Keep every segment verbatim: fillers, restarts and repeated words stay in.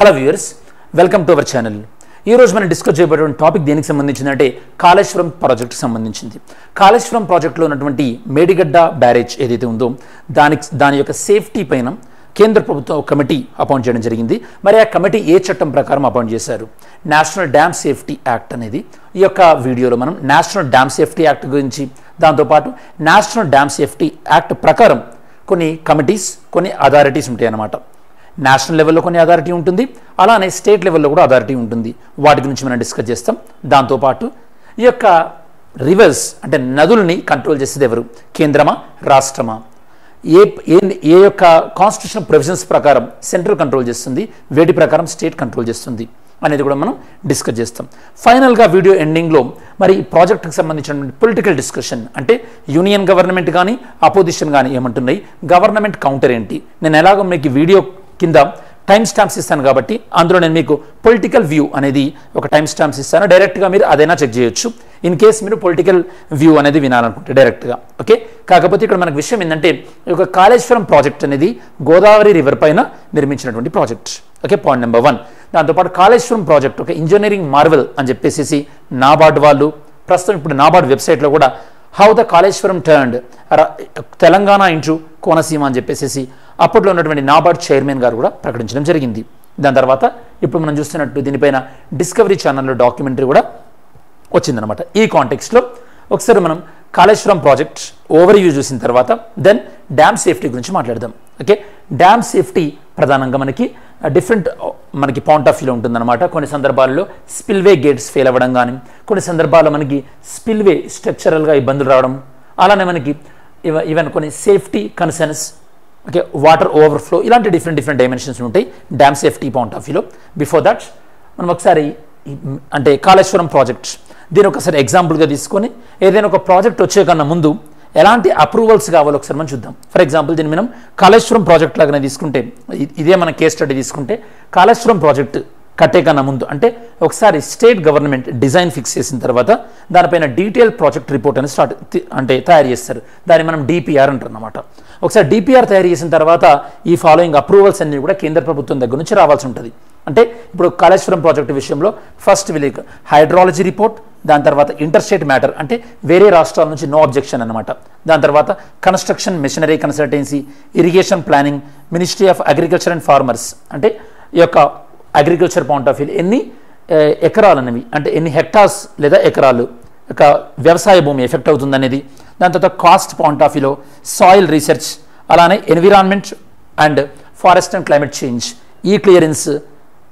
Hello viewers, welcome to our channel. ఈ రోజు మనం డిస్కస్ చేయబడిన టాపిక్ దేనికి సంబంధించిందంటే కాళేశ్వరం ప్రాజెక్ట్ సంబంధించింది. కాళేశ్వరం ప్రాజెక్ట్ లో ఉన్నటువంటి మేడిగడ్డ బ్యారేజ్ ఏదైతే ఉందో దాని దాని యొక్క సేఫ్టీ పైన కేంద్ర ప్రభుత్వం కమిటీ అపాయింట్ చేయడం జరిగింది. మరి ఆ కమిటీ ఏ చట్టం ప్రకారం అపాయింట్ చేశారు? నేషనల్ డ్యామ్ సేఫ్టీ యాక్ట్ అనేది. ఈ యొక్క వీడియోలో మనం నేషనల్ డ్యామ్ సేఫ్టీ యాక్ట్ గురించి, దాంతోపాటు నేషనల్ డ్యామ్ సేఫ్టీ యాక్ట్ ప్రకారం కొన్ని కమిటీస్, కొన్ని అథారిటీస్ ఉంటాయి అన్నమాట. నేషనల్ లెవెల్లో కొన్ని అథారిటీ ఉంటుంది, అలానే స్టేట్ లెవెల్లో కూడా అథారిటీ ఉంటుంది. వాటి గురించి మనం డిస్కస్ చేస్తాం. దాంతోపాటు ఈ యొక్క రివర్స్ అంటే నదుల్ని కంట్రోల్ చేసేది ఎవరు, కేంద్రమా రాష్ట్రమా, ఏ ఏ యొక్క కాన్స్టిట్యూషన్ ప్రొవిజన్స్ ప్రకారం సెంట్రల్ కంట్రోల్ చేస్తుంది, వేటి ప్రకారం స్టేట్ కంట్రోల్ చేస్తుంది అనేది కూడా మనం డిస్కస్ చేస్తాం. ఫైనల్గా వీడియో ఎండింగ్లో మరి ఈ ప్రాజెక్టుకి సంబంధించిన పొలిటికల్ డిస్కషన్ అంటే యూనియన్ గవర్నమెంట్ కానీ అపోజిషన్ కానీ ఏమంటున్నాయి, గవర్నమెంట్ కౌంటర్ ఏంటి. నేను ఎలాగో మీకు వీడియో కింద టైం స్టాంప్స్ ఇస్తాను కాబట్టి అందులో నేను మీకు పొలిటికల్ వ్యూ అనేది ఒక టైం స్టాంప్స్ ఇస్తాను. డైరెక్ట్గా మీరు అదైనా చెక్ చేయొచ్చు ఇన్ కేస్ మీరు పొలిటికల్ వ్యూ అనేది వినాలనుకుంటే డైరెక్ట్గా. ఓకే, కాకపోతే ఇక్కడ మనకు విషయం ఏంటంటే ఈ యొక్క కాళేశ్వరం ప్రాజెక్ట్ అనేది గోదావరి రివర్ పైన నిర్మించినటువంటి project. Okay, point number one. దాంతోపాటు కాళేశ్వరం ప్రాజెక్ట్ ఒక ఇంజనీరింగ్ మార్వెల్ అని చెప్పేసి నాబార్డ్ వాళ్ళు ప్రస్తుతం ఇప్పుడు నాబార్డ్ వెబ్సైట్లో కూడా how the Kaleshwaram turned Telangana into Konaseema అని చెప్పేసి అప్పట్లో ఉన్నటువంటి నాబార్డ్ చైర్మన్ గారు కూడా ప్రకటించడం జరిగింది. దాని తర్వాత ఇప్పుడు మనం చూస్తున్నట్టు దీనిపైన డిస్కవరీ ఛానల్లో డాక్యుమెంటరీ కూడా వచ్చిందనమాట. ఈ కాంటెక్స్ట్లో ఒకసారి మనం కాళేశ్వరం ప్రాజెక్ట్ ఓవర్ వ్యూ చూసిన తర్వాత దెన్ డ్యామ్ సేఫ్టీ గురించి మాట్లాడదాం. ఓకే, డ్యామ్ సేఫ్టీ ప్రధానంగా మనకి డిఫరెంట్ మనకి పాయింట్ ఆఫ్ వ్యూలో ఉంటుందన్నమాట. కొన్ని సందర్భాల్లో స్పిల్వే గేట్స్ ఫెయిల్ అవ్వడం కానీ, కొన్ని సందర్భాల్లో మనకి స్పిల్వే స్ట్రక్చరల్గా ఇబ్బందులు రావడం, అలానే మనకి ఇవ ఈవెన్ కొన్ని safety concerns, okay, water overflow, ఇలాంటి డిఫరెంట్ డిఫరెంట్ డైమెన్షన్స్ ఉంటాయి డ్యామ్ సేఫ్టీ పాయింట్ ఆఫ్ వ్యూలో. బిఫోర్ దట్ మనం ఒకసారి అంటే కాళేశ్వరం ప్రాజెక్ట్ దీని ఒకసారి ఎగ్జాంపుల్గా తీసుకొని ఏదైనా ఒక ప్రాజెక్ట్ వచ్చే కన్నా ముందు ఎలాంటి అప్రూవల్స్ కావాలో ఒకసారి మనం చూద్దాం. ఫర్ ఎగ్జాంపుల్ దీన్ని మనం కాళేశ్వరం ప్రాజెక్ట్ లాగానే తీసుకుంటే, ఇదే మన కేస్ స్టడీ తీసుకుంటే, కాళేశ్వరం ప్రాజెక్ట్ కట్టే కన్నా ముందు అంటే ఒకసారి స్టేట్ గవర్నమెంట్ డిజైన్ ఫిక్స్ చేసిన తర్వాత దానిపైన డీటెయిల్ ప్రాజెక్ట్ రిపోర్ట్ అని స్టార్ట్ అంటే తయారు చేస్తారు. దాన్ని మనం డీపీఆర్ అంటారన్నమాట. ఒకసారి డీపీఆర్ తయారు చేసిన తర్వాత ఈ ఫాలోయింగ్ అప్రూవల్స్ అన్నీ కూడా కేంద్ర ప్రభుత్వం దగ్గర నుంచి రావాల్సి ఉంటుంది. అంటే ఇప్పుడు కాళేశ్వరం ప్రాజెక్టు విషయంలో ఫస్ట్ వీళ్ళకి హైడ్రాలజీ రిపోర్ట్, దాని తర్వాత ఇంటర్స్టేట్ మ్యాటర్ అంటే వేరే రాష్ట్రాల నుంచి నో అబ్జెక్షన్ అనమాట. దాని తర్వాత construction machinery consultancy, irrigation planning, ministry of agriculture and farmers అంటే ఈ యొక్క అగ్రికల్చర్ పాయింట్ ఆఫ్ వ్యూ ఎన్ని ఎకరాలు అనేవి అంటే ఎన్ని హెక్టార్స్ లేదా ఎకరాలు ఒక వ్యవసాయ భూమి ఎఫెక్ట్ అవుతుందనేది, దాని తర్వాత కాస్ట్ పాయింట్ ఆఫ్ వ్యూలో సాయిల్ రీసెర్చ్, అలానే environment and forest and climate change ఈ క్లియరెన్స్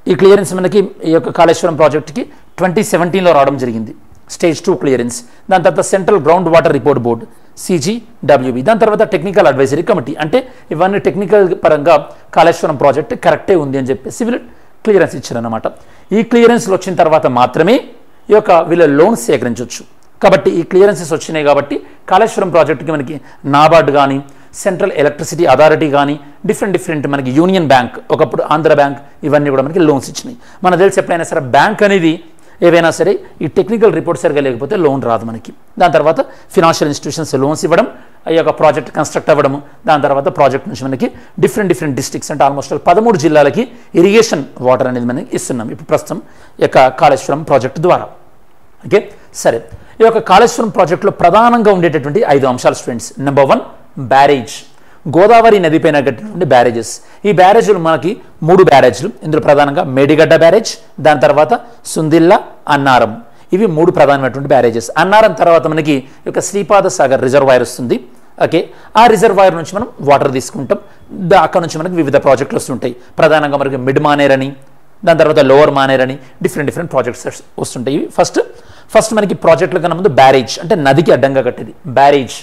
ఈ క్లియరెన్స్ మనకి ఈ యొక్క కాళేశ్వరం ప్రాజెక్ట్కి ట్వంటీ సెవెంటీన్లో రావడం జరిగింది, స్టేజ్ టూ క్లియరెన్స్. దాని తర్వాత central ground water report board C G W B, దాని తర్వాత టెక్నికల్ అడ్వైజరీ కమిటీ అంటే ఇవన్నీ టెక్నికల్ పరంగా కాళేశ్వరం ప్రాజెక్ట్ కరెక్టే ఉంది అని చెప్పేసి వీళ్ళు క్లియరెన్స్ ఇచ్చారన్నమాట. ఈ క్లియరెన్స్లు వచ్చిన తర్వాత మాత్రమే ఈ యొక్క వీళ్ళ లోన్స్ సేకరించవచ్చు. కాబట్టి ఈ క్లియరెన్సెస్ వచ్చినాయి కాబట్టి కాళేశ్వరం ప్రాజెక్టుకి మనకి నాబార్డ్ కానీ, సెంట్రల్ ఎలక్ట్రిసిటీ అథారిటీ కానీ, డిఫరెంట్ డిఫరెంట్ మనకి యూనియన్ బ్యాంక్, ఒకప్పుడు ఆంధ్ర బ్యాంక్, ఇవన్నీ కూడా మనకి లోన్స్ ఇచ్చినాయి. మన తెలిసి ఎప్పుడైనా సరే బ్యాంక్ అనేది ఏవైనా సరే ఈ టెక్నికల్ రిపోర్ట్ సరిగా లేకపోతే లోన్ రాదు మనకి. దాని తర్వాత ఫినాన్షియల్ ఇన్స్టిట్యూషన్స్ లోన్స్ ఇవ్వడం, ఆ యొక్క ప్రాజెక్ట్ కన్స్ట్రక్ట్ అవ్వడము, దాని తర్వాత ప్రాజెక్ట్ నుంచి మనకి డిఫరెంట్ డిఫరెంట్ డిస్ట్రిక్ట్స్ అంటే ఆల్మోస్ట్ పదమూడు జిల్లాలకి ఇరిగేషన్ వాటర్ అనేది మనకి ఇస్తున్నాం ఇప్పుడు ప్రస్తుతం ఈ యొక్క కాళేశ్వరం ప్రాజెక్టు ద్వారా. ఓకే, సరే, ఈ యొక్క కాళేశ్వరం ప్రాజెక్టులో ప్రధానంగా ఉండేటటువంటి ఐదు అంశాలు students. Number one, barrage. Godavari నదిపైన కట్టినటువంటి బ్యారేజెస్. ఈ బ్యారేజీలు మనకి మూడు బ్యారేజ్లు, ఇందులో ప్రధానంగా మేడిగడ్డ బ్యారేజ్, దాని తర్వాత సుందిల్లా, అన్నారం, ఇవి మూడు ప్రధానమైనటువంటి బ్యారేజెస్. అన్నారం తర్వాత మనకి యొక్క శ్రీపాద సాగర్ రిజర్వాయర్ వస్తుంది. ఓకే, ఆ రిజర్వాయర్ నుంచి మనం వాటర్ తీసుకుంటాం. అక్కడ నుంచి మనకి వివిధ ప్రాజెక్టులు వస్తుంటాయి. ప్రధానంగా మనకి మిడ్ మానేర్ అని, దాని తర్వాత లోవర్ మానేర్ అని డిఫరెంట్ డిఫరెంట్ ప్రాజెక్ట్స్ వస్తుంటాయి. ఫస్ట్ ఫస్ట్ మనకి ప్రాజెక్టుల కన్నా ముందు బ్యారేజ్ అంటే నదికి అడ్డంగా కట్టేది బ్యారేజ్.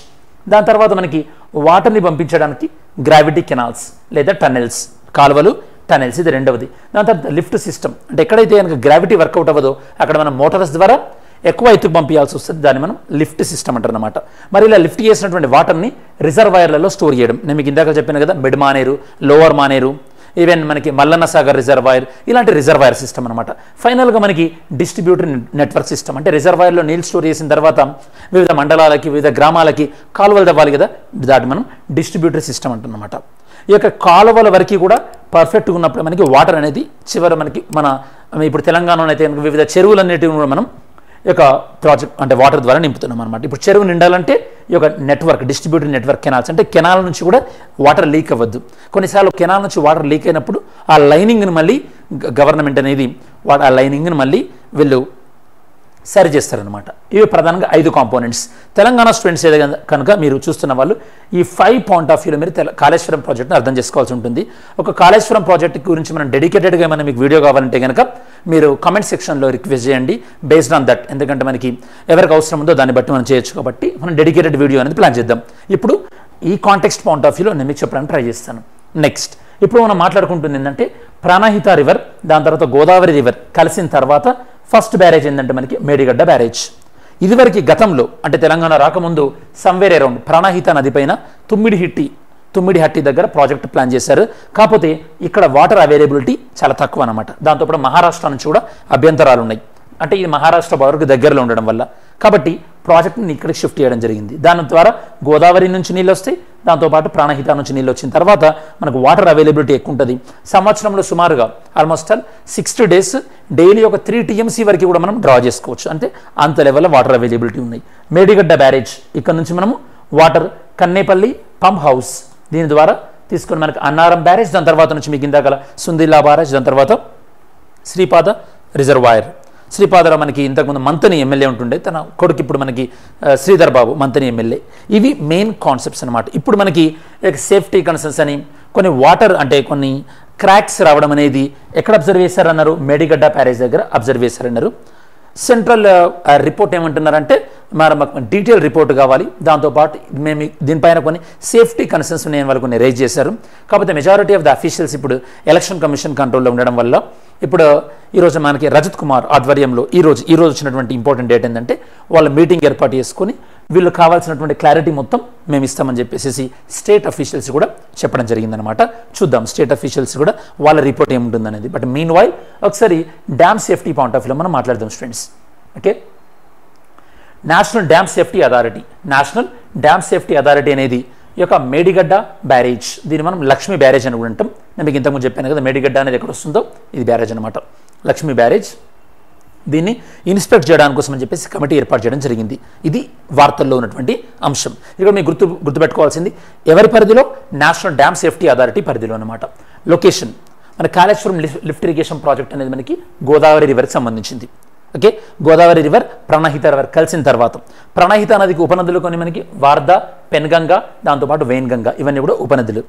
దాని తర్వాత మనకి వాటర్ని పంపించడానికి గ్రావిటీ కెనాల్స్ లేదా టన్నెల్స్, కాలువలు, టనెల్స్, ఇది రెండవది. దాని తర్వాత లిఫ్ట్ సిస్టమ్ అంటే ఎక్కడైతే కనుక గ్రావిటీ వర్కౌట్ అవ్వదో అక్కడ మనం మోటార్స్ ద్వారా ఎక్కువ ఎత్తుకు పంపించాల్సి వస్తుంది. దాన్ని మనం లిఫ్ట్ సిస్టమ్ అంటారనమాట. మరి ఇలా లిఫ్ట్ చేసినటువంటి వాటర్ని రిజర్వాయర్లలో స్టోర్ చేయడం. నేను మీకు ఇందాక చెప్పాను కదా, mid Maneru, lower Maneru, even మనకి మల్లన్న సాగర్ రిజర్వాయర్, ఇలాంటి రిజర్వాయర్ సిస్టమ్ అనమాట. ఫైనల్గా మనకి డిస్ట్రిబ్యూటర్ నెట్వర్క్ సిస్టమ్ అంటే రిజర్వాయర్లో నీళ్ళు స్టోర్ చేసిన తర్వాత వివిధ మండలాలకి, వివిధ గ్రామాలకి కాలువలు తవ్వాలి కదా, దాన్ని మనం డిస్ట్రిబ్యూటర్ సిస్టమ్ అంటున్నమాట. ఈ యొక్క కాలువల వరకు కూడా పర్ఫెక్ట్ గా ఉన్నప్పుడు మనకి వాటర్ అనేది చివర మనకి మన ఇప్పుడు తెలంగాణలో అయితే వివిధ చెరువులన్నిటిని కూడా మనం ఒక ప్రాజెక్ట్ అంటే వాటర్ ద్వారా నింపుతున్నాం అన్నమాట. ఇప్పుడు చెరువు నిండాలంటే ఈ యొక్క నెట్వర్క్ డిస్ట్రిబ్యూటెడ్ నెట్వర్క్ కెనాల్స్ అంటే కెనాల్ నుంచి కూడా వాటర్ లీక్ అవ్వద్దు. కొన్నిసార్లు కెనాల్ నుంచి వాటర్ లీక్ అయినప్పుడు ఆ లైనింగ్ని మళ్ళీ గవర్నమెంట్ అనేది ఆ లైనింగ్ని మళ్ళీ వీళ్ళు సరి చేస్తారనమాట. ఇవి ప్రధానంగా ఐదు కాంపోనెంట్స్ తెలంగాణ స్టూడెంట్స్ ఏదో కనుక మీరు చూస్తున్న వాళ్ళు ఈ ఫైవ్ పాయింట్ ఆఫ్ వ్యూలో మీరు కాళేశ్వరం ప్రాజెక్ట్ని అర్థం చేసుకోవాల్సి ఉంటుంది. ఒక కాళేశ్వరం ప్రాజెక్ట్ గురించి మనం డెడికేటెడ్గా ఏమైనా మీకు వీడియో కావాలంటే కనుక మీరు కామెంట్ సెక్షన్లో రిక్వెస్ట్ చేయండి బేస్డ్ ఆన్ దట్, ఎందుకంటే మనకి ఎవరికి అవసరం ఉందో దాన్ని బట్టి మనం చేయొచ్చు కాబట్టి మనం డెడికేటెడ్ వీడియో అనేది ప్లాన్ చేద్దాం. ఇప్పుడు ఈ కాంటెక్స్ట్ పాయింట్ ఆఫ్ వ్యూలో నేను మీకు చెప్పడానికి ట్రై చేస్తాను. నెక్స్ట్ ఇప్పుడు మనం మాట్లాడుకుంటుంది ఏంటంటే ప్రాణహిత రివర్ దాని తర్వాత గోదావరి రివర్ కలిసిన తర్వాత ఫస్ట్ బ్యారేజ్ ఏంటంటే మనకి మేడిగడ్డ బ్యారేజ్. ఇదివరకు గతంలో అంటే తెలంగాణ రాకముందు సమ్వేర్ అరౌండ్ ప్రాణహిత నదిపైన తుమ్మిడి హిట్టి తుమ్మిడి హట్టి దగ్గర ప్రాజెక్ట్ ప్లాన్ చేశారు. కాకపోతే ఇక్కడ వాటర్ అవైలబిలిటీ చాలా తక్కువ అనమాట. దాంతోపాటు మహారాష్ట్ర నుంచి కూడా అభ్యంతరాలు ఉన్నాయి, అంటే ఇది మహారాష్ట్ర బోర్డర్కి దగ్గరలో ఉండడం వల్ల కాబట్టి ప్రాజెక్ట్ని ఇక్కడికి షిఫ్ట్ చేయడం జరిగింది. దాని ద్వారా గోదావరి నుంచి నీళ్ళు వస్తాయి, దాంతోపాటు ప్రాణహిత నుంచి నీళ్ళు వచ్చిన తర్వాత మనకు వాటర్ అవైలబిలిటీ ఎక్కువ ఉంటుంది. సంవత్సరంలో సుమారుగా almost all sixty days daily ఒక త్రీ టీఎంసీ వరకు కూడా మనం డ్రా చేసుకోవచ్చు, అంటే అంత లెవెల్లో వాటర్ అవైలబిలిటీ ఉన్నాయి. మేడిగడ్డ బ్యారేజ్ ఇక్కడ నుంచి మనము వాటర్ కన్నేపల్లి పంప్ హౌస్ దీని ద్వారా తీసుకొని మనకు అన్నారం బ్యారేజ్ దాని తర్వాత నుంచి మీకు ఇందాక సుందిల్లా బ్యారేజ్ దాని తర్వాత శ్రీపాద రిజర్వాయర్. శ్రీపాదరావు మనకి ఇంతకుముందు మంతని ఎమ్మెల్యే ఉంటుండే, తన కొడుకు ఇప్పుడు మనకి శ్రీధర్ బాబు మంతని ఎమ్మెల్యే. ఇవి మెయిన్ కాన్సెప్ట్స్ అనమాట. ఇప్పుడు మనకి సేఫ్టీ కన్సర్న్స్ అని కొన్ని వాటర్ అంటే కొన్ని క్రాక్స్ రావడం అనేది ఎక్కడ అబ్జర్వ్ చేశారన్నారు మేడిగడ్డ బ్యారేజ్ దగ్గర అబ్జర్వ్ చేశారన్నారు. సెంట్రల్ రిపోర్ట్ ఏమంటున్నారంటే మరి మాకు డీటెయిల్ రిపోర్ట్ కావాలి, దాంతోపాటు మేము దీనిపైన కొన్ని సేఫ్టీ కన్సర్న్స్ నేను వాళ్ళు కొన్ని రేజ్ చేశారు. కాకపోతే మెజారిటీ ఆఫ్ ద అఫీషియల్స్ ఇప్పుడు ఎలక్షన్ కమిషన్ కంట్రోల్లో ఉండడం వల్ల ఇప్పుడు ఈరోజు మనకి రజత్ కుమార్ ఆధ్వర్యంలో ఈరోజు ఈరోజు వచ్చినటువంటి ఇంపార్టెంట్ డేట్ ఏంటంటే వాళ్ళ మీటింగ్ ఏర్పాటు చేసుకుని వీళ్ళు కావాల్సినటువంటి క్లారిటీ మొత్తం మేము ఇస్తామని చెప్పేసి స్టేట్ అఫీషియల్స్ కూడా చెప్పడం జరిగిందనమాట. చూద్దాం స్టేట్ అఫీషియల్స్ కూడా వాళ్ళ రిపోర్ట్ ఏముంటుంది అనేది. బట్ మీన్ వైల్ ఒకసారి డ్యామ్ సేఫ్టీ పాయింట్ ఆఫ్ వ్యూలో మనం మాట్లాడదాం students. Okay, national dam safety authority national dam safety authority అనేది ఈ యొక్క మేడిగడ్డ బ్యారేజ్ దీన్ని మనం లక్ష్మీ బ్యారేజ్ అని కూడా అంటాం. నేను మీకు ఇంతకుముందు చెప్పాను కదా మేడిగడ్డ అనేది ఎక్కడ వస్తుందో ఇది బ్యారేజ్ అనమాట, లక్ష్మీ బ్యారేజ్. దీన్ని ఇన్స్పెక్ట్ చేయడానికి కోసం అని చెప్పేసి కమిటీ ఏర్పాటు చేయడం జరిగింది. ఇది వార్తల్లో ఉన్నటువంటి అంశం. ఇక్కడ మీకు గుర్తు గుర్తుపెట్టుకోవాల్సింది ఎవరి పరిధిలో నేషనల్ డ్యామ్ సేఫ్టీ అథారిటీ పరిధిలో అనమాట. లొకేషన్ మన కాళేశ్వరం లిఫ్ట్ ఇరిగేషన్ ప్రాజెక్ట్ అనేది మనకి గోదావరి రివర్కి సంబంధించింది. Okay, Godavari river Pranahita river కలిసిన తర్వాత ప్రణహిత నదికి ఉపనదులు కొన్ని మనకి వార్ధ పెన్గంగా దాంతోపాటు వేన్గంగా ఇవన్నీ కూడా ఉపనదులు.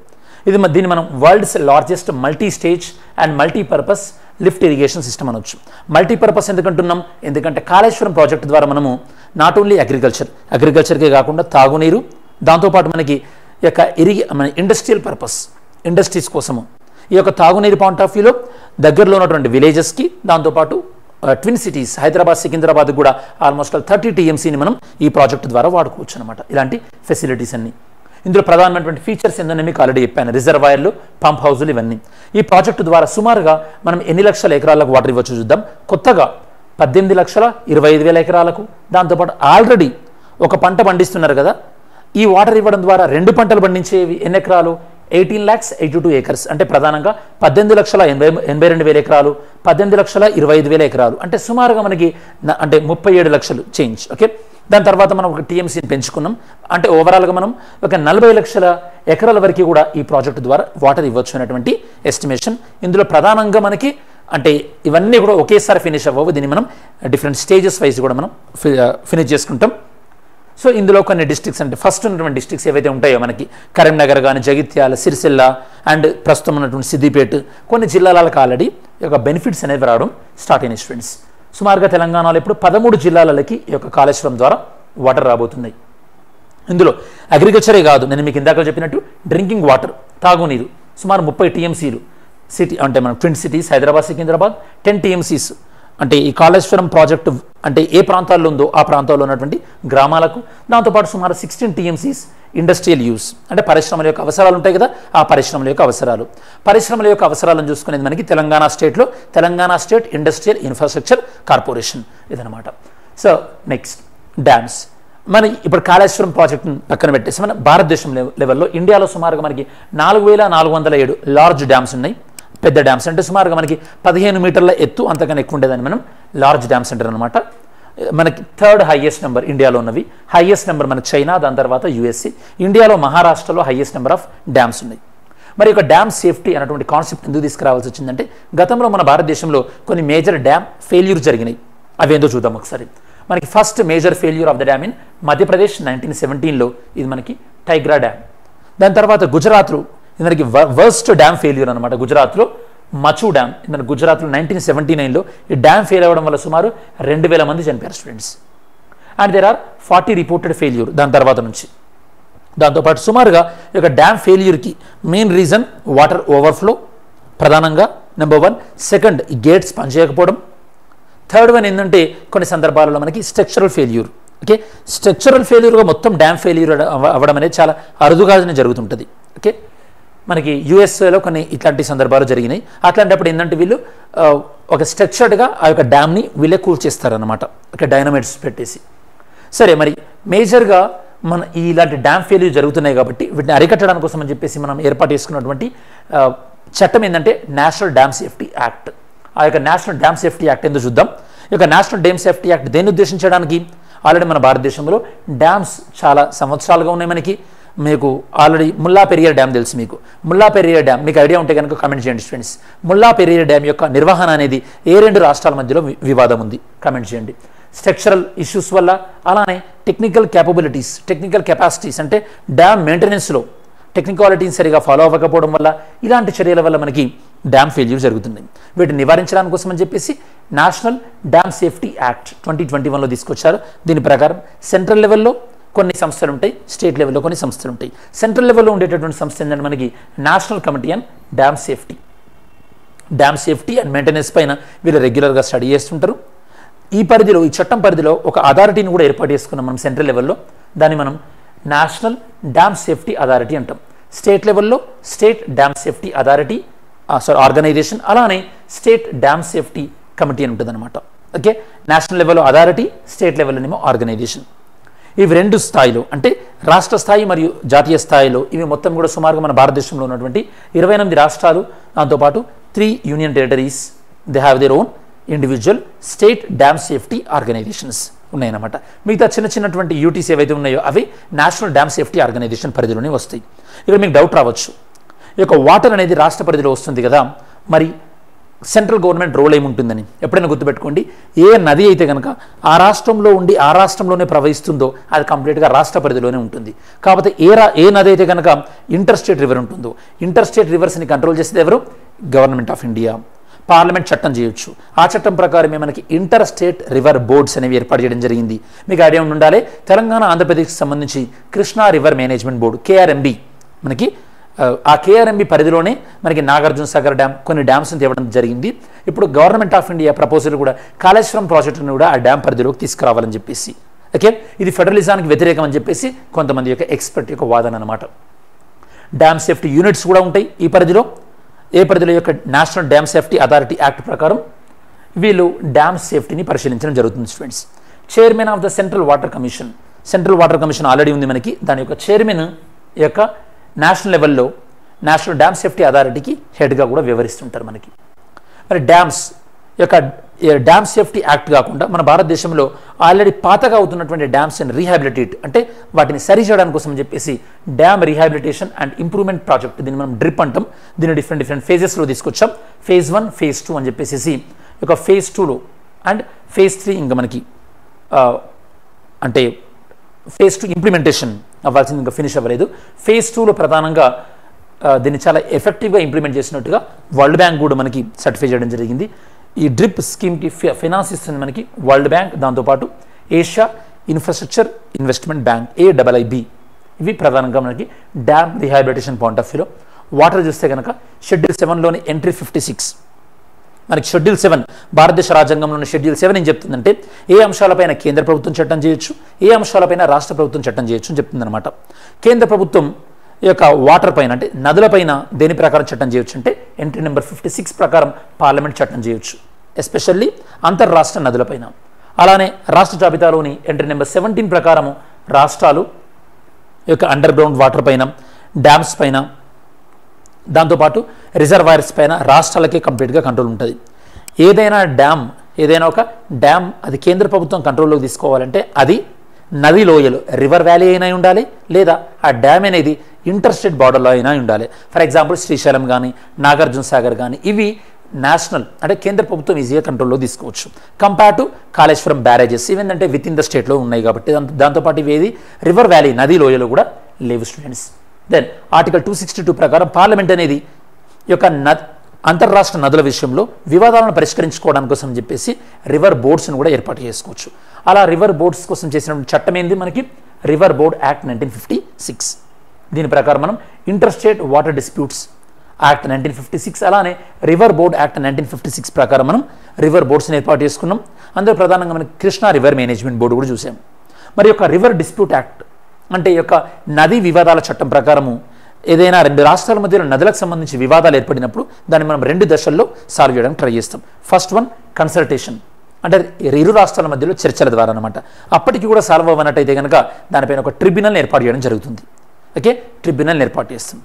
ఇది దీన్ని మనం world's largest multi stage and multipurpose lift irrigation system అనొచ్చు. మల్టీపర్పస్ ఎందుకంటున్నాం ఎందుకంటే కాళేశ్వరం ప్రాజెక్టు ద్వారా మనము నాట్ ఓన్లీ అగ్రికల్చర్ అగ్రికల్చర్కే కాకుండా తాగునీరు దాంతోపాటు మనకి ఈ యొక్క ఇరిగి మన ఇండస్ట్రియల్ పర్పస్ ఇండస్ట్రీస్ కోసము ఈ యొక్క తాగునీరు పాయింట్ ఆఫ్ వ్యూలో దగ్గరలో ఉన్నటువంటి విలేజెస్కి దాంతోపాటు ట్విన్ సిటీస్ హైదరాబాద్ సికింద్రాబాద్ కూడా ఆల్మోస్ట్ థర్టీ టీఎంసీని మనం ఈ ప్రాజెక్టు ద్వారా వాడుకోవచ్చు అనమాట. ఇలాంటి ఫెసిలిటీస్ అన్ని ఇందులో ప్రధానమైనటువంటి ఫీచర్స్ ఏంటనే మీకు ఆల్రెడీ చెప్పాను, రిజర్వాయర్లు పంప్ హౌజులు ఇవన్నీ. ఈ ప్రాజెక్టు ద్వారా సుమారుగా మనం ఎన్ని లక్షల ఎకరాలకు వాటర్ ఇవ్వచ్చు చూద్దాం. కొత్తగా పద్దెనిమిది లక్షల ఇరవై ఐదు వేల ఎకరాలకు దాంతోపాటు ఆల్రెడీ ఒక పంట పండిస్తున్నారు కదా, ఈ వాటర్ ఇవ్వడం ద్వారా రెండు పంటలు పండించేవి ఎన్ని ఎకరాలు eighteen lakhs eighty two acres అంటే ప్రధానంగా పద్దెనిమిది లక్షల ఎనభై ఎనభై రెండు వేల ఎకరాలు పద్దెనిమిది లక్షల ఇరవై ఐదు వేల ఎకరాలు అంటే సుమారుగా మనకి అంటే ముప్పై ఏడు లక్షలు చేంజ్. ఓకే, దాని తర్వాత మనం ఒక టీఎంసీని పెంచుకున్నాం అంటే ఓవరాల్గా మనం ఒక నలభై లక్షల ఎకరాల వరకు కూడా ఈ ప్రాజెక్టు ద్వారా వాటర్ ఇవ్వచ్చు అనేటువంటి ఎస్టిమేషన్. ఇందులో ప్రధానంగా మనకి అంటే ఇవన్నీ కూడా ఒకేసారి ఫినిష్ అవ్వవు, దీన్ని మనం డిఫరెంట్ స్టేజెస్ వైజ్ కూడా మనం ఫినిష్ చేసుకుంటాం. సో ఇందులో కొన్ని డిస్ట్రిక్ట్స్ అంటే ఫస్ట్ ఉన్నటువంటి డిస్ట్రిక్ట్స్ ఏవైతే ఉంటాయో మనకి కరీంనగర్ కానీ జగిత్యాల సిరిసిల్ల అండ్ ప్రస్తుతం ఉన్నటువంటి సిద్దిపేట కొన్ని జిల్లాలకు ఆల్రెడీ యొక్క బెనిఫిట్స్ అనేవి రావడం స్టార్ట్ అయిన స్టూడెంట్స్. సుమారుగా తెలంగాణలో ఇప్పుడు పదమూడు జిల్లాలకి ఈ యొక్క కాళేశ్వరం ద్వారా వాటర్ రాబోతున్నాయి. ఇందులో అగ్రికల్చరే కాదు, నేను మీకు ఇందాక చెప్పినట్టు డ్రింకింగ్ వాటర్ తాగునీరు సుమారు ముప్పై టీఎంసీలు సిటీ అంటే మనం twin cities Hyderabad Secunderabad ten TMCs అంటే ఈ కాళేశ్వరం ప్రాజెక్టు అంటే ఏ ప్రాంతాల్లో ఉందో ఆ ప్రాంతాల్లో ఉన్నటువంటి గ్రామాలకు దాంతోపాటు సుమారు సిక్స్టీన్ టీఎంసీస్ ఇండస్ట్రియల్ యూస్ అంటే పరిశ్రమల యొక్క అవసరాలు ఉంటాయి కదా, ఆ పరిశ్రమల యొక్క అవసరాలు పరిశ్రమల యొక్క అవసరాలను చూసుకునేది మనకి తెలంగాణ స్టేట్లో Telangana state industrial infrastructure corporation ఇదనమాట. సో నెక్స్ట్ డ్యామ్స్ మనం ఇప్పుడు కాళేశ్వరం ప్రాజెక్టును పక్కన పెట్టేసి మన భారతదేశం లెవెల్లో ఇండియాలో సుమారుగా మనకి నాలుగు వేల నాలుగు వందల ఏడు లార్జ్ డ్యామ్స్ ఉన్నాయి. పెద్ద డ్యామ్ సెంటర్ సుమారుగా మనకి పదిహేను మీటర్ల ఎత్తు అంతకన్నా ఎక్కువ ఉండేదని మనం లార్జ్ డ్యామ్ సెంటర్ అన్నమాట. మనకి థర్డ్ హైయెస్ట్ నెంబర్ ఇండియాలో ఉన్నవి. హైయెస్ట్ నెంబర్ మన చైనా, దాని తర్వాత యూఎస్ఏ. ఇండియాలో మహారాష్ట్రలో హైయెస్ట్ నెంబర్ ఆఫ్ డ్యామ్స్ ఉన్నాయి. మరి యొక్క డ్యామ్ సేఫ్టీ అనేటువంటి కాన్సెప్ట్ ఎందుకు తీసుకురావాల్సి వచ్చిందంటే గతంలో మన భారతదేశంలో కొన్ని మేజర్ డ్యామ్ ఫెయిల్యూర్ జరిగినాయి. అవేందో చూద్దాం ఒకసారి. మనకి first major failure of the dam in Madhya Pradesh nineteen సెవెంటీన్లో, ఇది మనకి టైగ్రా డ్యామ్. దాని తర్వాత గుజరాత్లో ఇందరికి వర్స్ట్ డ్యామ్ ఫెయిల్యూర్ అనమాట. గుజరాత్లో మచు డ్యామ్, ఇందరికి గుజరాత్లో నైన్టీన్ సెవెంటీ నైన్లో ఈ డ్యామ్ ఫెయిల్ అవ్వడం వల్ల సుమారు రెండు వేల మంది చనిపోయారు students. And there are forty reported failure దాని తర్వాత నుంచి. దాంతోపాటు సుమారుగా ఈ యొక్క డ్యామ్ ఫెయిల్యూర్కి మెయిన్ రీజన్ వాటర్ ఓవర్ఫ్లో ప్రధానంగా నెంబర్ వన్. సెకండ్, ఈ గేట్స్ పనిచేయకపోవడం. థర్డ్ వన్ ఏంటంటే కొన్ని సందర్భాలలో మనకి స్ట్రక్చరల్ ఫెయిల్యూర్. ఓకే, స్ట్రక్చరల్ ఫెయిల్యూర్గా మొత్తం డ్యామ్ ఫెయిల్యూర్ అవ్వడం అనేది చాలా అరుదుగానే జరుగుతుంటుంది. ఓకే, మనకి యూఎస్ఏలో కొన్ని ఇట్లాంటి సందర్భాలు జరిగినాయి. అట్లాంటప్పుడు ఏంటంటే వీళ్ళు ఒక స్ట్రక్చర్డ్గా ఆ యొక్క డ్యామ్ని వీళ్ళే కూల్చేస్తారనమాట, ఒక డైనమైట్స్ పెట్టేసి. సరే, మరి మేజర్గా మన ఇలాంటి డ్యామ్ ఫెయిల్యూర్ జరుగుతున్నాయి కాబట్టి వీటిని అరికట్టడానికి కోసం అని చెప్పేసి మనం ఏర్పాటు చేసుకున్నటువంటి చట్టం ఏంటంటే నేషనల్ డ్యామ్ సేఫ్టీ యాక్ట్. ఆ యొక్క నేషనల్ డ్యామ్ సేఫ్టీ యాక్ట్ ఎందుకు చూద్దాం. ఈ యొక్క నేషనల్ డ్యామ్ సేఫ్టీ యాక్ట్ దేన్ని ఉద్దేశించడానికి? ఆల్రెడీ మన భారతదేశంలో డ్యామ్స్ చాలా సంవత్సరాలుగా ఉన్నాయి. మనకి మీకు ఆల్రెడీ ముల్లా పెరియార్ డ్యామ్ తెలుసు. మీకు ముల్లా పెరియార్ డ్యామ్ మీకు ఐడియా ఉంటే కనుక కమెంట్ చేయండి స్టూడెంట్స్. ముల్లా పెరియార్ డ్యామ్ యొక్క నిర్వహణ అనేది ఏ రెండు రాష్ట్రాల మధ్యలో వివాదం ఉంది, కమెంట్ చేయండి. స్ట్రక్చరల్ ఇష్యూస్ వల్ల, అలానే టెక్నికల్ క్యాపబిలిటీస్, టెక్నికల్ కెపాసిటీస్ అంటే డ్యామ్ మెయింటెనెన్స్లో టెక్నికాలిటీని సరిగా ఫాలో అవ్వకపోవడం వల్ల, ఇలాంటి చర్యల వల్ల మనకి డ్యామ్ ఫెయిల్యూర్ జరుగుతున్నాయి. వీటిని నివారించడానికి కోసం అని చెప్పేసి national dam safety act twenty twenty వన్లో తీసుకొచ్చారు. దీని ప్రకారం సెంట్రల్ లెవెల్లో కొన్ని సంస్థలు ఉంటాయి, స్టేట్ లెవెల్లో కొన్ని సంస్థలు ఉంటాయి. సెంట్రల్ లెవెల్లో ఉండేటటువంటి సంస్థ ఏంటంటే మనకి national committee on dam safety. Dam safety and maintenance పైన వీళ్ళు రెగ్యులర్గా స్టడీ చేస్తుంటారు. ఈ పరిధిలో, ఈ చట్టం పరిధిలో ఒక అథారిటీని కూడా ఏర్పాటు చేసుకున్నాం మనం సెంట్రల్ లెవెల్లో. దాన్ని మనం నేషనల్ డ్యామ్ సేఫ్టీ అథారిటీ అంటాం. స్టేట్ లెవెల్లో state dam safety authority sorry organisation, అలానే స్టేట్ డ్యామ్ సేఫ్టీ కమిటీ అని ఉంటుంది అనమాట. ఓకే, నేషనల్ లెవెల్లో అథారిటీ, స్టేట్ లెవెల్లోనేమో ఆర్గనైజేషన్. ఇవి రెండు స్థాయిలో అంటే రాష్ట్ర స్థాయి మరియు జాతీయ స్థాయిలో ఇవి మొత్తం కూడా సుమారుగా మన భారతదేశంలో ఉన్నటువంటి ఇరవై ఎనిమిది రాష్ట్రాలు, దాంతోపాటు three union territories, they have their own individual state dam safety organisations ఉన్నాయన్నమాట. మిగతా చిన్న చిన్నటువంటి యూటీస్ ఏవైతే ఉన్నాయో అవి నేషనల్ డ్యామ్ సేఫ్టీ ఆర్గనైజేషన్ పరిధిలోనే వస్తాయి. ఇక్కడ మీకు డౌట్ రావచ్చు, ఈ యొక్క వాటర్ అనేది రాష్ట్ర పరిధిలో వస్తుంది కదా, మరి సెంట్రల్ గవర్నమెంట్ రోల్ ఏముంటుందని. ఎప్పుడైనా గుర్తుపెట్టుకోండి, ఏ నది అయితే కనుక ఆ రాష్ట్రంలో ఉండి ఆ రాష్ట్రంలోనే ప్రవహిస్తుందో అది కంప్లీట్గా రాష్ట్ర పరిధిలోనే ఉంటుంది. కాకపోతే ఏ రా ఏ నది అయితే కనుక ఇంటర్ స్టేట్ రివర్ ఉంటుందో, ఇంటర్ స్టేట్ రివర్స్ని కంట్రోల్ చేసేది ఎవరు? Government of India. పార్లమెంట్ చట్టం చేయొచ్చు. ఆ చట్టం ప్రకారమే మనకి ఇంటర్ స్టేట్ రివర్ బోర్డ్స్ అనేవి ఏర్పాటు చేయడం జరిగింది. మీకు ఐడియా ఉండాలి, తెలంగాణ ఆంధ్రప్రదేశ్కి సంబంధించి Krishna river management board KRMB, మనకి ఆ కేఆర్ఎంబి పరిధిలోనే మనకి నాగార్జున సాగర్ డ్యామ్, కొన్ని డ్యామ్స్ని తేవడం జరిగింది. ఇప్పుడు గవర్నమెంట్ ఆఫ్ ఇండియా ప్రపోజల్ కూడా కాళేశ్వరం ప్రాజెక్టును కూడా ఆ డ్యామ్ పరిధిలోకి తీసుకురావాలని చెప్పేసి. ఓకే, ఇది ఫెడరలిజానికి వ్యతిరేకం అని చెప్పేసి కొంతమంది యొక్క ఎక్స్పర్ట్ యొక్క వాదన అనమాట. డ్యామ్ సేఫ్టీ యూనిట్స్ కూడా ఉంటాయి ఈ పరిధిలో. ఏ పరిధిలో యొక్క national dam safety authority act ప్రకారం వీళ్ళు డ్యామ్ సేఫ్టీని పరిశీలించడం జరుగుతుంది students. Chairman of the central water commission, central water commission already ఉంది మనకి. దాని యొక్క చైర్మన్ యొక్క నేషనల్ లెవెల్లో నేషనల్ డ్యామ్ సేఫ్టీ అథారిటీకి హెడ్గా కూడా వివరిస్తుంటారు మనకి. మరి డ్యామ్స్ యొక్క డ్యామ్ సేఫ్టీ యాక్ట్ కాకుండా మన భారతదేశంలో ఆల్రెడీ పాతగా అవుతున్నటువంటి డ్యామ్స్ అండ్ రీహాబిలిటేట్ అంటే వాటిని సరి చేయడానికి కోసం చెప్పేసి dam rehabilitation and improvement project, దీన్ని మనం డ్రిప్ అంటాం. దీన్ని డిఫరెంట్ డిఫరెంట్ ఫేజెస్లో తీసుకొచ్చాం. ఫేజ్ వన్, ఫేజ్ టూ అని చెప్పేసి ఒక ఫేజ్ టూలో అండ్ ఫేజ్ త్రీ ఇంకా మనకి అంటే ఫేజ్ టూ ఇంప్లిమెంటేషన్ అవ్వాల్సింది ఇంకా ఫినిష్ అవ్వలేదు. ఫేజ్ టూలో ప్రధానంగా దీన్ని చాలా ఎఫెక్టివ్గా ఇంప్లిమెంట్ చేసినట్టుగా వరల్డ్ బ్యాంక్ కూడా మనకి సర్టిఫై చేయడం జరిగింది. ఈ డ్రిప్ స్కీమ్కి ఫైనాన్స్ ఇస్తుంది మనకి వరల్డ్ బ్యాంక్, దాంతోపాటు Asia infrastructure investment bank A I I B. ఇవి ప్రధానంగా మనకి డ్యామ్ రీహాబిలిటేషన్ పాయింట్ ఆఫ్ వ్యూలో. వాటర్ చూస్తే కనుక షెడ్యూల్ సెవెన్లోని ఎంట్రీ ఫిఫ్టీ సిక్స్ మనకి షెడ్యూల్ సెవెన్ భారతదేశ రాజ్యాంగంలోని షెడ్యూల్ సెవెన్ ఏం చెప్తుందంటే ఏ అంశాలపైన కేంద్ర ప్రభుత్వం చట్టం చేయొచ్చు, ఏ అంశాలపైన రాష్ట్ర ప్రభుత్వం చట్టం చేయొచ్చు అని చెప్తుందనమాట. కేంద్ర ప్రభుత్వం యొక్క వాటర్ పైన అంటే నదులపైన దేని ప్రకారం చట్టం చేయొచ్చు అంటే ఎంట్రీ నెంబర్ ఫిఫ్టీ సిక్స్ ప్రకారం పార్లమెంట్ చట్టం చేయొచ్చు, ఎస్పెషల్లీ అంతర్రాష్ట్ర నదులపైన. అలానే రాష్ట్ర జాబితాలోని ఎంట్రీ నెంబర్ సెవెంటీన్ ప్రకారము రాష్ట్రాలు యొక్క అండర్ గ్రౌండ్ వాటర్ పైన, డ్యామ్స్ పైన, దాంతో పాటు రిజర్వాయర్స్ పైన రాష్ట్రాలకే కంప్లీట్గా కంట్రోల్ ఉంటుంది. ఏదైనా డ్యామ్ ఏదైనా ఒక డ్యామ్ అది కేంద్ర ప్రభుత్వం కంట్రోల్లోకి తీసుకోవాలంటే అది నది లోయలు రివర్ వ్యాలీ అయినా ఉండాలి, లేదా ఆ డ్యామ్ అనేది ఇంటర్ స్టేట్ బార్డర్లో అయినా ఉండాలి. ఫర్ ఎగ్జాంపుల్ శ్రీశైలం కానీ నాగార్జున సాగర్ కానీ ఇవి నేషనల్ అంటే కేంద్ర ప్రభుత్వం ఈజీగా కంట్రోల్లో తీసుకోవచ్చు. కంపేర్ టు కాళేశ్వరం బ్యారేజెస్ ఇవేంటంటే విత్ ఇన్ ద స్టేట్లో ఉన్నాయి కాబట్టి దాంతోపాటు ఇవేది రివర్ వ్యాలీ నది లోయలు కూడా లేవు students. Then article two sixty two ప్రకారం పార్లమెంట్ అనేది యొక్క నది అంతర్రాష్ట్ర నదుల విషయంలో వివాదాలను పరిష్కరించుకోవడానికి కోసం చెప్పేసి రివర్ బోర్డ్స్ను కూడా ఏర్పాటు చేసుకోవచ్చు. అలా రివర్ బోర్డ్స్ కోసం చేసినటువంటి చట్టం ఏంది మనకి river board act nineteen fifty six. దీని ప్రకారం మనం interstate water disputes act nineteen fifty six, అలానే river board act nineteen fifty six ప్రకారం మనం రివర్ బోర్డ్స్ని ఏర్పాటు చేసుకున్నాం. అందులో ప్రధానంగా మనం కృష్ణా రివర్ మేనేజ్మెంట్ బోర్డు కూడా చూసాం. మరి యొక్క రివర్ డిస్ప్యూట్ యాక్ట్ అంటే ఈ యొక్క నదీ వివాదాల చట్టం ప్రకారము ఏదైనా రెండు రాష్ట్రాల మధ్యలో నదులకు సంబంధించి వివాదాలు ఏర్పడినప్పుడు దాన్ని మనం రెండు దశల్లో సాల్వ్ చేయడానికి ట్రై చేస్తాం. ఫస్ట్ వన్ కన్సల్టేషన్ అంటే ఇరు రాష్ట్రాల మధ్యలో చర్చల ద్వారా అనమాట. అప్పటికి కూడా సాల్వ్ అవ్వనట్టయితే కనుక దానిపైన ఒక ట్రిబ్యునల్ని ఏర్పాటు చేయడం జరుగుతుంది. ఓకే, ట్రిబ్యునల్ని ఏర్పాటు చేస్తాం.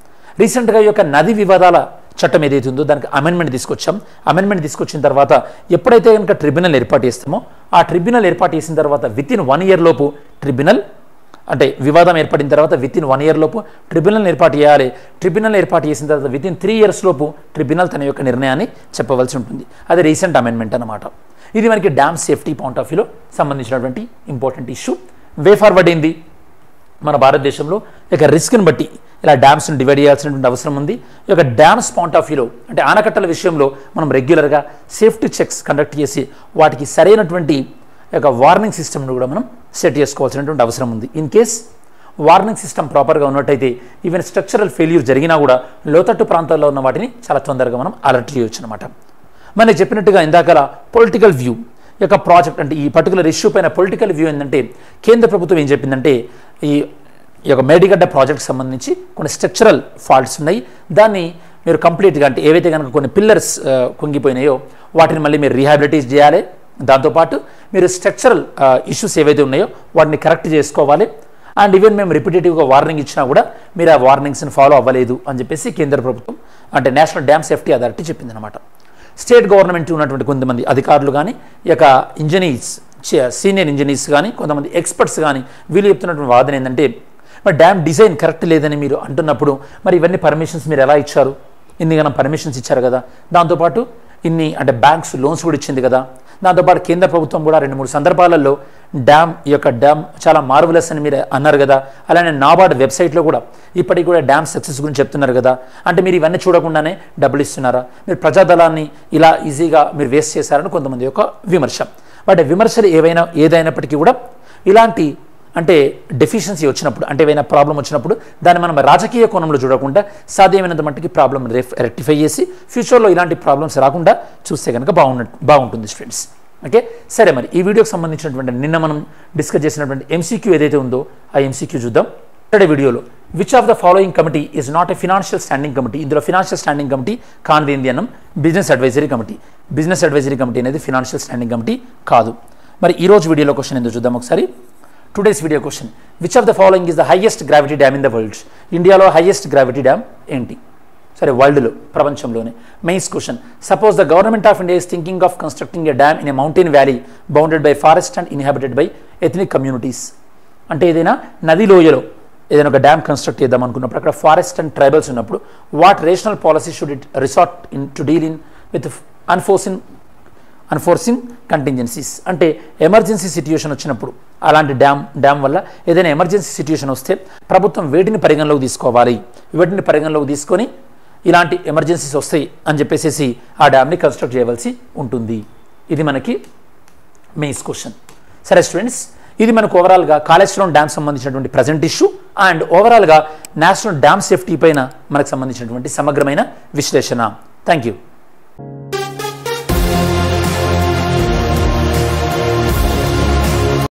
రీసెంట్గా ఈ యొక్క నదీ వివాదాల చట్టం ఏదైతే ఉందో దానికి అమెండ్మెంట్ తీసుకొచ్చాం. అమెండ్మెంట్ తీసుకొచ్చిన తర్వాత ఎప్పుడైతే కనుక ట్రిబ్యునల్ ఏర్పాటు చేస్తామో ఆ ట్రిబ్యునల్ ఏర్పాటు చేసిన తర్వాత విత్ ఇన్ వన్ ఇయర్ లోపు ట్రిబ్యునల్ అంటే వివాదం ఏర్పడిన తర్వాత విత్ ఇన్ వన్ ఇయర్ లోపు ట్రిబ్యునల్ ఏర్పాటు చేయాలి. ట్రిబ్యునల్ ఏర్పాటు చేసిన తర్వాత విత్ ఇన్ త్రీ ఇయర్స్ లోపు ట్రిబ్యునల్ తన యొక్క నిర్ణయాన్ని చెప్పవలసి ఉంటుంది. అది రీసెంట్ అమెండ్మెంట్ అనమాట. ఇది మనకి డ్యామ్ సేఫ్టీ పాయింట్ ఆఫ్ వ్యూలో సంబంధించినటువంటి ఇంపార్టెంట్ ఇష్యూ. వే ఫార్వర్డ్ ఏంది మన భారతదేశంలో ఇక రిస్క్ని బట్టి ఇలా డ్యామ్స్ను డివైడ్ చేయాల్సినటువంటి అవసరం ఉంది. ఈ యొక్క డ్యామ్స్ పాయింట్ ఆఫ్ వ్యూలో అంటే ఆనకట్టల విషయంలో మనం రెగ్యులర్గా సేఫ్టీ చెక్స్ కండక్ట్ చేసి వాటికి సరైనటువంటి యొక్క వార్నింగ్ సిస్టమ్ను కూడా మనం సెట్ చేసుకోవాల్సినటువంటి అవసరం ఉంది. ఇన్ కేస్ వార్నింగ్ సిస్టమ్ ప్రాపర్గా ఉన్నట్టయితే ఈవెన్ స్ట్రక్చరల్ ఫెయిల్యూర్ జరిగినా కూడా లోతట్టు ప్రాంతాల్లో ఉన్న వాటిని చాలా తొందరగా మనం అలర్ట్ చేయవచ్చు అనమాట. మనం చెప్పినట్టుగా ఇందాకలా పొలిటికల్ వ్యూ యొక్క ప్రాజెక్ట్ అంటే ఈ పర్టికులర్ ఇష్యూ పైన పొలిటికల్ వ్యూ ఏంటంటే కేంద్ర ప్రభుత్వం ఏం చెప్పిందంటే ఈ యొక్క మేడిగడ్డ ప్రాజెక్ట్కి సంబంధించి కొన్ని స్ట్రక్చరల్ ఫాల్ట్స్ ఉన్నాయి, దాన్ని మీరు కంప్లీట్గా అంటే ఏవైతే కనుక కొన్ని పిల్లర్స్ కుంగిపోయినాయో వాటిని మళ్ళీ మీరు రీహాబిలిటేట్ చేయాలి. దాంతోపాటు మీరు స్ట్రక్చరల్ ఇష్యూస్ ఏవైతే ఉన్నాయో వాటిని కరెక్ట్ చేసుకోవాలి. అండ్ ఈవెన్ మేము రిపిటేటివ్గా వార్నింగ్ ఇచ్చినా కూడా మీరు ఆ వార్నింగ్స్ని ఫాలో అవ్వలేదు అని చెప్పేసి కేంద్ర ప్రభుత్వం అంటే నేషనల్ డ్యామ్ సేఫ్టీ అథారిటీ చెప్పింది అనమాట. స్టేట్ గవర్నమెంట్ ఉన్నటువంటి కొంతమంది అధికారులు కానీ ఈ యొక్క ఇంజనీర్స్ సీనియర్ ఇంజనీర్స్ కానీ కొంతమంది ఎక్స్పర్ట్స్ కానీ వీళ్ళు చెప్తున్నటువంటి వాదన ఏంటంటే మరి డ్యామ్ డిజైన్ కరెక్ట్ లేదని మీరు అంటున్నప్పుడు మరి ఇవన్నీ పర్మిషన్స్ మీరు ఎలా ఇచ్చారు, ఇన్నికన్నా పర్మిషన్స్ ఇచ్చారు కదా, దాంతోపాటు ఇన్ని అంటే బ్యాంక్స్ లోన్స్ కూడా ఇచ్చింది కదా, దాంతోపాటు కేంద్ర ప్రభుత్వం కూడా రెండు మూడు సందర్భాలలో డ్యామ్ ఈ యొక్క డ్యామ్ చాలా మార్వలస్ అని మీరు అన్నారు కదా, అలానే నాబార్డ్ వెబ్సైట్లో కూడా ఇప్పటికి కూడా డ్యామ్ సక్సెస్ గురించి చెప్తున్నారు కదా, అంటే మీరు ఇవన్నీ చూడకుండానే డబ్బులు ఇస్తున్నారా, మీరు ప్రజాధనాన్ని ఇలా ఈజీగా మీరు వేస్ట్ చేశారని కొంతమంది యొక్క విమర్శ. వాటి విమర్శలు ఏవైనా ఏదైనప్పటికీ కూడా ఇలాంటి అంటే డెఫిషియన్సీ వచ్చినప్పుడు అంటే ఏమైనా ప్రాబ్లం వచ్చినప్పుడు దాన్ని మనం రాజకీయ కోణంలో చూడకుండా సాధ్యమైనంత మట్టుకి ప్రాబ్లం రెక్టిఫై చేసి ఫ్యూచర్లో ఇలాంటి ప్రాబ్లమ్స్ రాకుండా చూస్తే కనుక బాగున్న బాగుంటుంది స్టూడెంట్స్. ఓకే, సరే మరి ఈ వీడియోకి సంబంధించినటువంటి నిన్న మనం డిస్కస్ చేసినటువంటి ఎంసీక్యూ ఏదైతే ఉందో ఆ ఎంసీక్యూ చూద్దాం. టుడే వీడియోలో which of the following committee is not a financial standing committee, ఇందులో ఫినాన్షియల్ స్టాండింగ్ కమిటీ కానిది ఏంది అన్నాం, business advisory committee. Business advisory committee అనేది ఫినాన్షియల్ స్టాండింగ్ కమిటీ కాదు. మరి ఈరోజు వీడియోలో క్వశ్చన్ ఏందో చూద్దాం ఒకసారి. Today's video question which of the following is the highest gravity dam in the world, ఇండియాలో హైయెస్ట్ గ్రావిటీ డ్యామ్ ఏంటి, సరే వరల్డ్లో ప్రపంచంలోనే. Mains question suppose the government of India is thinking of constructing a dam in a mountain valley bounded by forest and inhabited by ethnic communities, అంటే ఏదైనా నది లోయలో ఏదైనా ఒక డ్యామ్ కన్స్ట్రక్ట్ చేద్దాం అనుకున్నప్పుడు అక్కడ ఫారెస్ట్ అండ్ ట్రైబల్స్ ఉన్నప్పుడు what rational policy should it resort in to deal in with unforeseen అన్ఫోర్సింగ్ contingencies, అంటే ఎమర్జెన్సీ సిట్యుయేషన్ వచ్చినప్పుడు అలాంటి డ్యామ్ డ్యామ్ వల్ల ఏదైనా ఎమర్జెన్సీ సిట్యుయేషన్ వస్తే ప్రభుత్వం వేటిని పరిగణలోకి తీసుకోవాలి, వేటిని పరిగణలోకి తీసుకొని ఇలాంటి ఎమర్జెన్సీస్ వస్తాయి అని చెప్పేసి ఆ డ్యామ్ని కన్స్ట్రక్ట్ చేయవలసి ఉంటుంది. ఇది మనకి మెయిన్స్ క్వశ్చన్. సరే స్టూడెంట్స్, ఇది మనకు ఓవరాల్గా కాళేశ్వరం డ్యామ్ సంబంధించినటువంటి ప్రజెంట్ ఇష్యూ అండ్ ఓవరాల్గా నేషనల్ డ్యామ్ సేఫ్టీ పైన మనకు సంబంధించినటువంటి సమగ్రమైన విశ్లేషణ. Thank you.